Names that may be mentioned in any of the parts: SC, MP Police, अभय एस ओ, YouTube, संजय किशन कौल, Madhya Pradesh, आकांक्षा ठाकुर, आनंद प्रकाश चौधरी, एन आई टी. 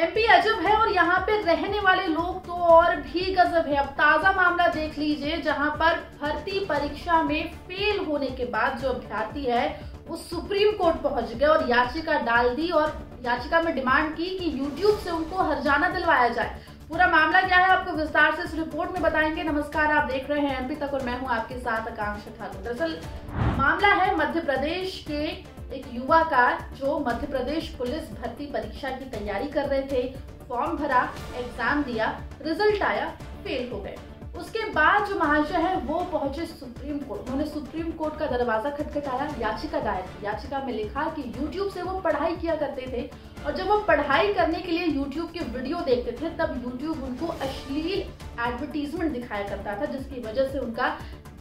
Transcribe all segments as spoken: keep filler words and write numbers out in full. MP अजब है और यहाँ पे रहने वाले लोग तो और भी गजब है। अब ताजा मामला देख लीजिए जहाँ पर भर्ती परीक्षा में फेल होने के बाद जो अभ्यर्थी है वो सुप्रीम कोर्ट पहुंच गए और याचिका डाल दी और याचिका में डिमांड की कि यूट्यूब से उनको हर्जाना दिलवाया जाए। पूरा मामला क्या है आपको विस्तार से इस रिपोर्ट में बताएंगे। नमस्कार, आप देख रहे हैं एमपी तक और मैं हूँ आपके साथ आकांक्षा ठाकुर। दरअसल मामला है मध्य प्रदेश के एक युवा का जो मध्य प्रदेश पुलिस भर्ती परीक्षा की तैयारी कर रहे थे। फॉर्म भरा, एग्जाम दिया, रिजल्ट आया, फेल हो गए। उसके बाद जो महाशय है वो पहुंचे सुप्रीम कोर्ट। उन्होंने सुप्रीम कोर्ट का दरवाजा खटखटाया, याचिका दायर की। याचिका में लिखा कि यूट्यूब से वो पढ़ाई किया करते थे और जब वो पढ़ाई करने के लिए यूट्यूब के वीडियो देखते थे तब यूट्यूब उनको अश्लील एडवर्टीजमेंट दिखाया करता था, जिसकी वजह से उनका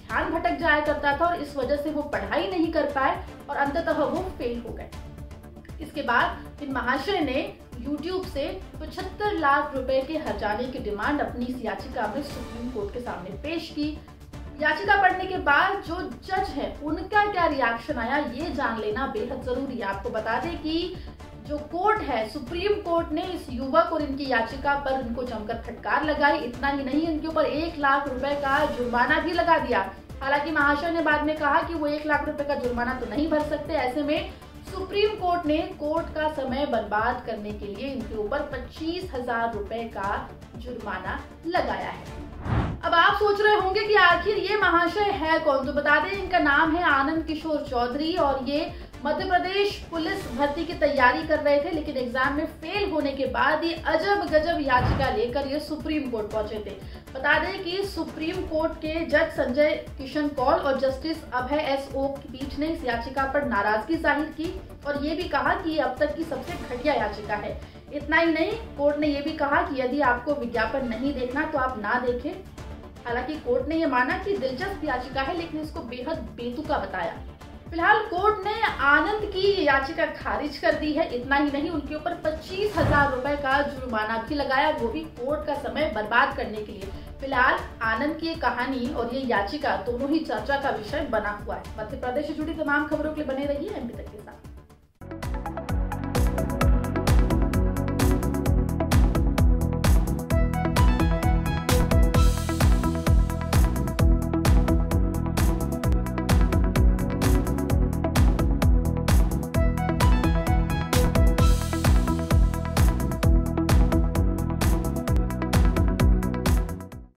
ध्यान भटक जाया करता था और इस वजह से वो पढ़ाई नहीं कर पाए और अंततः वो फेल हो गए। इसके बाद इन महाशय ने यूट्यूब से पचहत्तर लाख रुपए के हर्जाने की डिमांड अपनी इस याचिका में सुप्रीम कोर्ट के सामने पेश की। याचिका पढ़ने के बाद जो जज है उनका क्या रिएक्शन आया ये जान लेना बेहद जरूरी है। आपको बता दें कि जो कोर्ट है, सुप्रीम कोर्ट ने इस युवक और इनकी याचिका पर उनको जमकर फटकार लगाई। इतना ही नहीं, इनके ऊपर एक लाख रुपए का जुर्माना भी लगा दिया। हालांकि महाशय ने बाद में कहा कि वो एक लाख रुपए का जुर्माना तो नहीं भर सकते। ऐसे में सुप्रीम कोर्ट ने कोर्ट का समय बर्बाद करने के लिए इनके ऊपर पच्चीस हजार रुपए का जुर्माना लगाया है। अब आप सोच रहे होंगे कि आखिर ये महाशय है कौन, तो बता दें इनका नाम है आनंद किशोर चौधरी और ये मध्य प्रदेश पुलिस भर्ती की तैयारी कर रहे थे, लेकिन एग्जाम में फेल होने के बाद ये अजब गजब याचिका लेकर ये सुप्रीम कोर्ट पहुंचे थे। बता दें कि सुप्रीम कोर्ट के जज संजय किशन कौल और जस्टिस अभय एस ओ की पीठ ने इस याचिका पर नाराजगी जाहिर की और ये भी कहा कि ये अब तक की सबसे घटिया याचिका है। इतना ही नहीं, कोर्ट ने यह भी कहा कि यदि आपको विज्ञापन नहीं देखना तो आप ना देखें। हालांकि कोर्ट ने यह माना कि दिलचस्प याचिका है लेकिन इसको बेहद बेतुका बताया। फिलहाल कोर्ट ने आनंद की याचिका खारिज कर दी है। इतना ही नहीं, उनके ऊपर पच्चीस हजार रुपए का जुर्माना भी लगाया, वो भी कोर्ट का समय बर्बाद करने के लिए। फिलहाल आनंद की ये कहानी और ये याचिका दोनों ही चर्चा का विषय बना हुआ है। मध्य प्रदेश से जुड़ी तमाम खबरों के लिए बने रहिए एमपी तक के साथ।